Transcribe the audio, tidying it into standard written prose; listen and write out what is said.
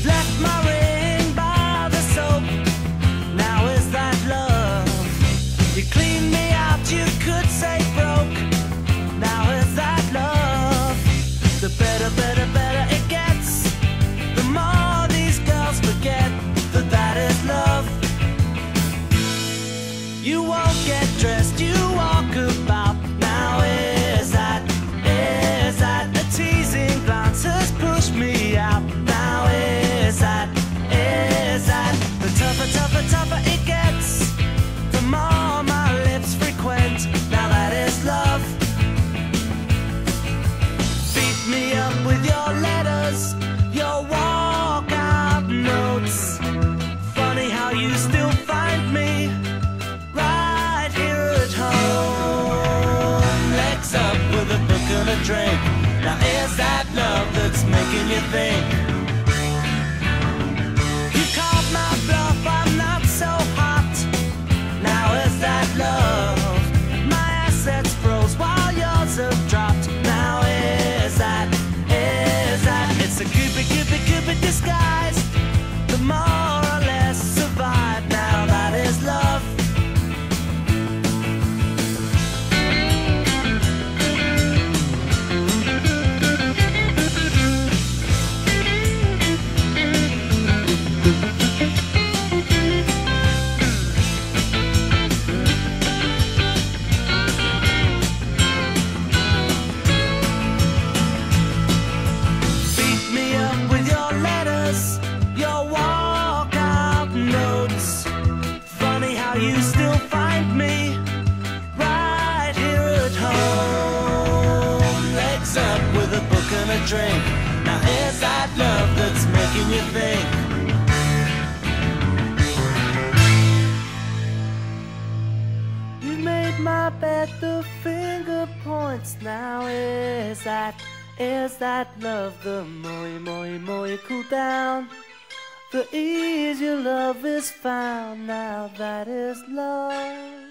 You've left my ring by the soap. Now is that love? You cleaned me out, you could say broke. Now is that love? The better, better, better it gets, the more these girls forget that that is love. You won't get dressed, you walk about. Now is that a teasing glance has pushed me out. Now is that the tougher, tougher, tougher it gets, the more my lips frequent. Now that is love. Beat me up with your letters, your walkout notes. Funny how you still find me right here at home. Legs up with a book and a drink. Now is that love that's making you think? Disguised, the more or less survive. Now that is love. Beat me up with your letters, your walkout notes. Funny how you still find me right here at home. Legs up with a book and a drink. Now is that love that's making you think? You made my bed, the finger points. Now is that love? The more you cool down, the easier love is found. Now that is love.